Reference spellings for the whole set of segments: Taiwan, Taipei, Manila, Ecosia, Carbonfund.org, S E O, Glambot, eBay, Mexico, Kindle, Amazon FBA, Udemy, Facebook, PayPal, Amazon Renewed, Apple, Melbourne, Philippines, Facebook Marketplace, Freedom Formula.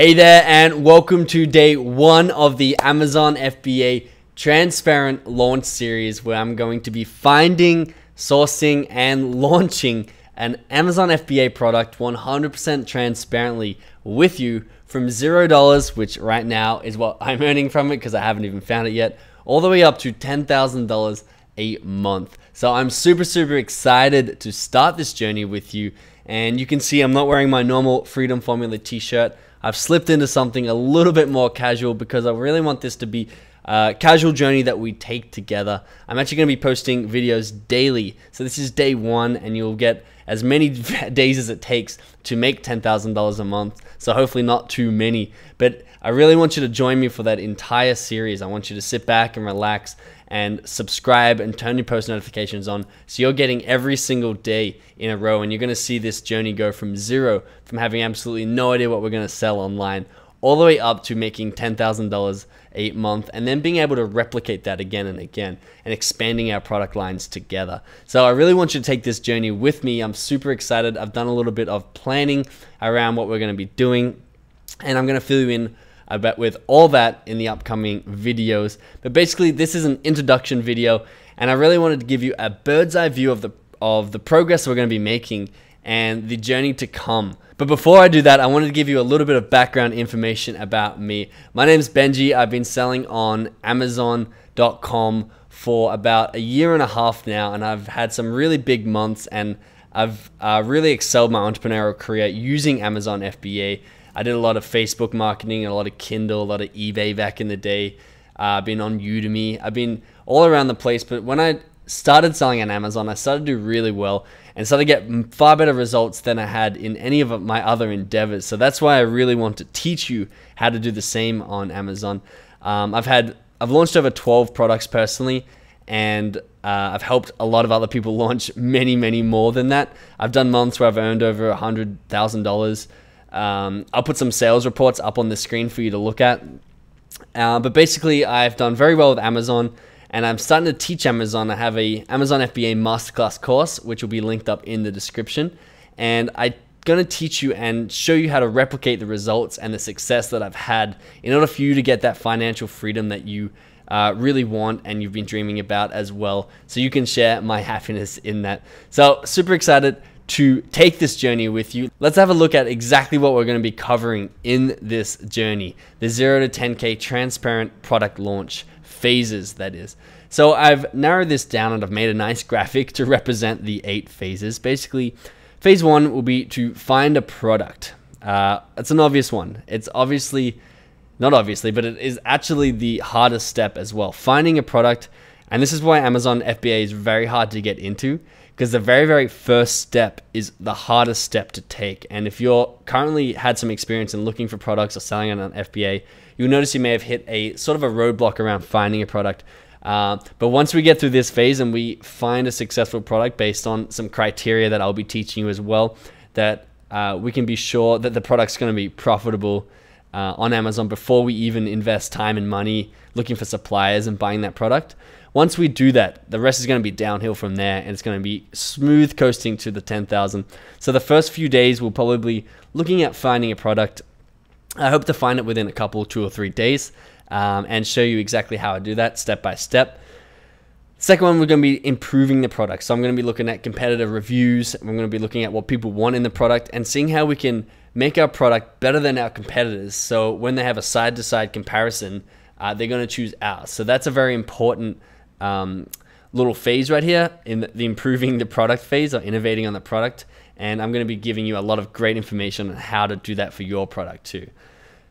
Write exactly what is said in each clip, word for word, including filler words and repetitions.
Hey there, and welcome to day one of the Amazon F B A Transparent Launch Series, where I'm going to be finding, sourcing, and launching an Amazon F B A product one hundred percent transparently with you from zero dollars, which right now is what I'm earning from it because I haven't even found it yet, all the way up to ten thousand dollars a month. So I'm super, super excited to start this journey with you. And you can see I'm not wearing my normal Freedom Formula t-shirt. I've slipped into something a little bit more casual because I really want this to be a casual journey that we take together. I'm actually going to be posting videos daily. So this is day one, and you'll get as many days as it takes to make ten thousand dollars a month. So hopefully not too many, but I really want you to join me for that entire series. I want you to sit back and relax and subscribe and turn your post notifications on, so you're getting every single day in a row, and you're going to see this journey go from zero, from having absolutely no idea what we're going to sell online, all the way up to making ten thousand dollars a month, and then being able to replicate that again and again, and expanding our product lines together. So I really want you to take this journey with me. I'm super excited. I've done a little bit of planning around what we're going to be doing, and I'm going to fill you in about with all that in the upcoming videos. But basically, this is an introduction video, and I really wanted to give you a bird's eye view of the of the progress we're going to be making and the journey to come. But before I do that, I wanted to give you a little bit of background information about me. My name's Benji. I've been selling on Amazon dot com for about a year and a half now, and I've had some really big months, and I've uh, really excelled my entrepreneurial career using Amazon F B A. I did a lot of Facebook marketing, a lot of Kindle, a lot of eBay back in the day. Uh, I've been on Udemy. I've been all around the place. But when I started selling on Amazon, I started to do really well and started to get far better results than I had in any of my other endeavors. So that's why I really want to teach you how to do the same on Amazon. Um, I've had I've launched over twelve products personally, and Uh, I've helped a lot of other people launch many, many more than that. I've done months where I've earned over one hundred thousand dollars. Um, I'll put some sales reports up on the screen for you to look at. Uh, but basically, I've done very well with Amazon, and I'm starting to teach Amazon. I have a Amazon F B A masterclass course, which will be linked up in the description. And I'm going to teach you and show you how to replicate the results and the success that I've had in order for you to get that financial freedom that you Uh, really want and you've been dreaming about as well, so you can share my happiness in that. So super excited to take this journey with you. Let's have a look at exactly what we're going to be covering in this journey, the zero to ten K transparent product launch phases, that is. So I've narrowed this down, and I've made a nice graphic to represent the eight phases. Basically, phase one will be to find a product. Uh, it's an obvious one. It's obviously Not obviously, but it is actually the hardest step as well. Finding a product, and this is why Amazon F B A is very hard to get into, because the very, very first step is the hardest step to take. And if you're currently had some experience in looking for products or selling on F B A, you'll notice you may have hit a sort of a roadblock around finding a product. Uh, but once we get through this phase and we find a successful product based on some criteria that I'll be teaching you as well, that uh, we can be sure that the product's going to be profitable Uh, on Amazon before we even invest time and money looking for suppliers and buying that product. Once we do that, the rest is going to be downhill from there, and it's going to be smooth coasting to the ten thousand. So the first few days we'll probably looking at finding a product. I hope to find it within a couple, two or three days, um, and show you exactly how I do that step by step. Second one, we're going to be improving the product. So I'm going to be looking at competitor reviews. I'm going to be looking at what people want in the product and seeing how we can make our product better than our competitors. So when they have a side-to-side comparison, uh, they're going to choose ours. So that's a very important um, little phase right here in the, the improving the product phase, or innovating on the product. And I'm going to be giving you a lot of great information on how to do that for your product too.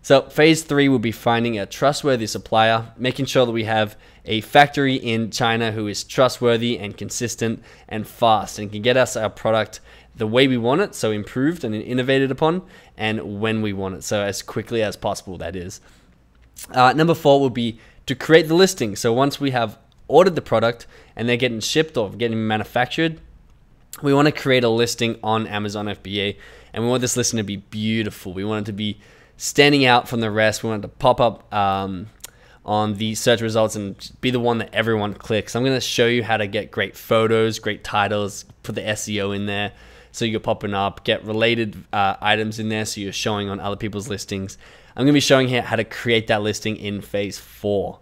So phase three will be finding a trustworthy supplier, making sure that we have a factory in China who is trustworthy and consistent and fast and can get us our product the way we want it, so improved and innovated upon, and when we want it, so as quickly as possible, that is. Uh, number four will be to create the listing. So once we have ordered the product and they're getting shipped or getting manufactured, we want to create a listing on Amazon F B A, and we want this listing to be beautiful. We want it to be standing out from the rest. We want it to pop up um, on the search results and be the one that everyone clicks. I'm going to show you how to get great photos, great titles, put the S E O in there, so you're popping up, get related uh, items in there so you're showing on other people's listings. I'm gonna be showing here how to create that listing in phase four.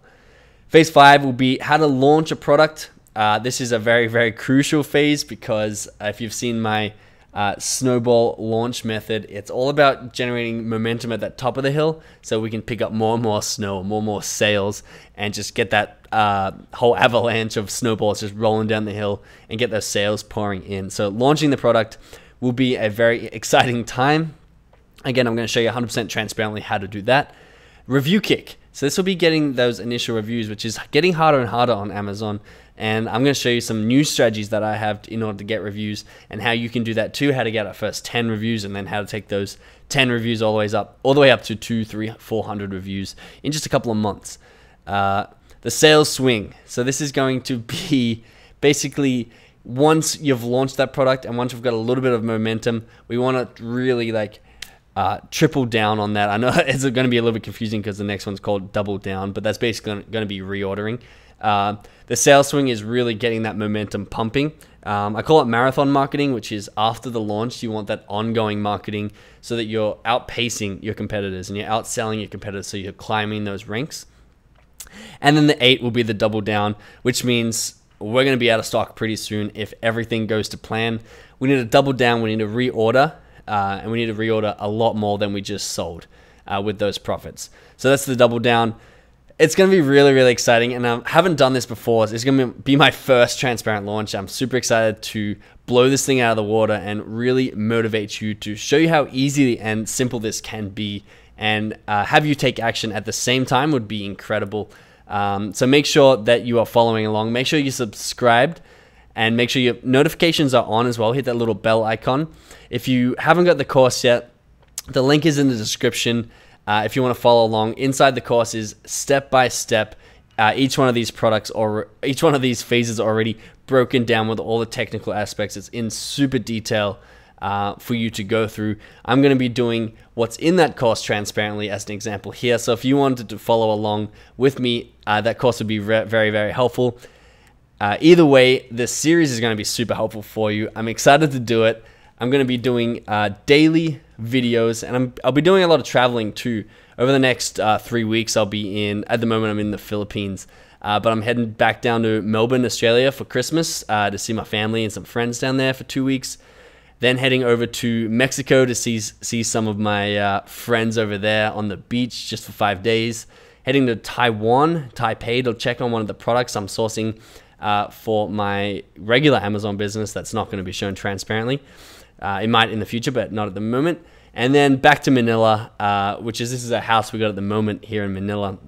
Phase five will be how to launch a product. Uh, this is a very, very crucial phase because if you've seen my Uh, snowball launch method, it's all about generating momentum at that top of the hill so we can pick up more and more snow, more and more sales, and just get that uh, whole avalanche of snowballs just rolling down the hill and get those sales pouring in. So launching the product will be a very exciting time. Again, I'm going to show you one hundred percent transparently how to do that. Review kick. So this will be getting those initial reviews, which is getting harder and harder on Amazon. And I'm going to show you some new strategies that I have in order to get reviews and how you can do that too, how to get our first ten reviews and then how to take those ten reviews all the way up, all the way up to two, three, four hundred reviews in just a couple of months. Uh, the sales swing. So this is going to be basically once you've launched that product and once we've got a little bit of momentum, we want to really like Uh, triple down on that. I know it's going to be a little bit confusing because the next one's called double down, but that's basically going to be reordering. Uh, the sales swing is really getting that momentum pumping. Um, I call it marathon marketing, which is after the launch, you want that ongoing marketing so that you're outpacing your competitors and you're outselling your competitors, so you're climbing those ranks. And then the eight will be the double down, which means we're going to be out of stock pretty soon if everything goes to plan. We need to double down, we need to reorder. Uh, and we need to reorder a lot more than we just sold uh, with those profits. So that's the double down. It's going to be really, really exciting. And I haven't done this before. So it's going to be my first transparent launch. I'm super excited to blow this thing out of the water and really motivate you to show you how easy and simple this can be. And uh, have you take action at the same time would be incredible. Um, so make sure that you are following along. Make sure you're subscribed. And make sure your notifications are on as well. Hit that little bell icon. If you haven't got the course yet, the link is in the description. Uh, if you want to follow along, inside the course is step by step. Uh, each one of these products or each one of these phases already broken down with all the technical aspects. It's in super detail uh, for you to go through. I'm going to be doing what's in that course transparently as an example here. So if you wanted to follow along with me, uh, that course would be very, very helpful. Uh, either way, this series is going to be super helpful for you. I'm excited to do it. I'm going to be doing uh, daily videos, and I'm, I'll be doing a lot of traveling too. Over the next uh, three weeks, I'll be in, at the moment I'm in the Philippines, uh, but I'm heading back down to Melbourne, Australia for Christmas uh, to see my family and some friends down there for two weeks. Then heading over to Mexico to see, see some of my uh, friends over there on the beach just for five days. Heading to Taiwan, Taipei, to check on one of the products I'm sourcing Uh, for my regular Amazon business that's not going to be shown transparently. Uh, it might in the future, but not at the moment. And then back to Manila, uh, which is, this is a house we got at the moment here in Manila.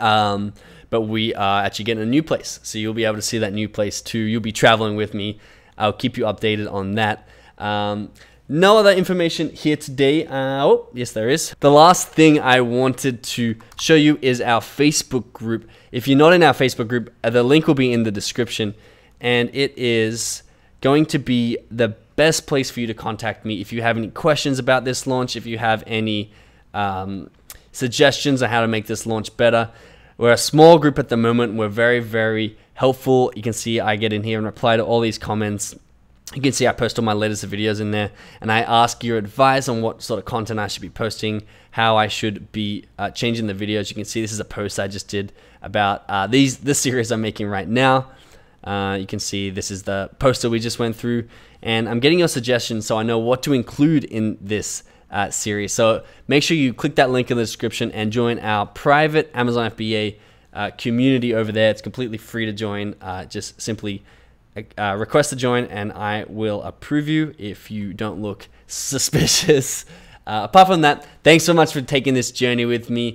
Um, but we are actually getting a new place. So you'll be able to see that new place too. You'll be traveling with me. I'll keep you updated on that. Um, no other information here today. Uh, oh, yes, there is. The last thing I wanted to show you is our Facebook group. If you're not in our Facebook group, the link will be in the description, and it is going to be the best place for you to contact me if you have any questions about this launch, if you have any um, suggestions on how to make this launch better. We're a small group at the moment. We're very, very helpful. You can see I get in here and reply to all these comments. You can see I post all my letters and videos in there, and I ask your advice on what sort of content I should be posting, how I should be uh, changing the videos. You can see this is a post I just did about uh, these this series I'm making right now. Uh, you can see this is the poster we just went through, and I'm getting your suggestions so I know what to include in this uh, series. So make sure you click that link in the description and join our private Amazon F B A uh, community over there. It's completely free to join. Uh, just simply Uh, request to join, and I will approve you if you don't look suspicious. Uh, apart from that, thanks so much for taking this journey with me.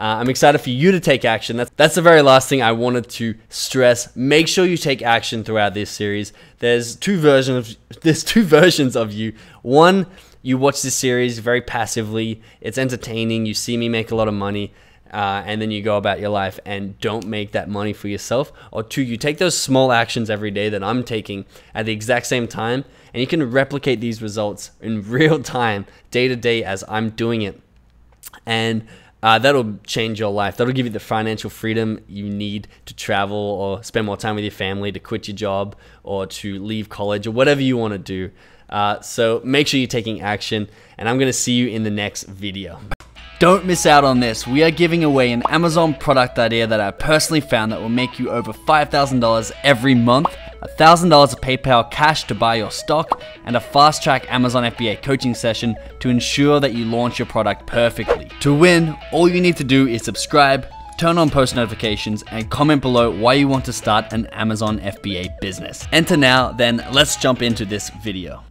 Uh, I'm excited for you to take action. That's, that's the very last thing I wanted to stress. Make sure you take action throughout this series. There's two versions of, there's two versions of you. One, you watch this series very passively. It's entertaining. You see me make a lot of money. Uh, and then you go about your life and don't make that money for yourself. Or two, you take those small actions every day that I'm taking at the exact same time, and you can replicate these results in real time, day to day as I'm doing it. And uh, that'll change your life. That'll give you the financial freedom you need to travel or spend more time with your family, to quit your job or to leave college or whatever you want to do. Uh, so make sure you're taking action, and I'm gonna see you in the next video. Don't miss out on this. We are giving away an Amazon product idea that I personally found that will make you over five thousand dollars every month, one thousand dollars of PayPal cash to buy your stock, and a fast track Amazon F B A coaching session to ensure that you launch your product perfectly. To win, all you need to do is subscribe, turn on post notifications, and comment below why you want to start an Amazon F B A business. Enter now, then let's jump into this video.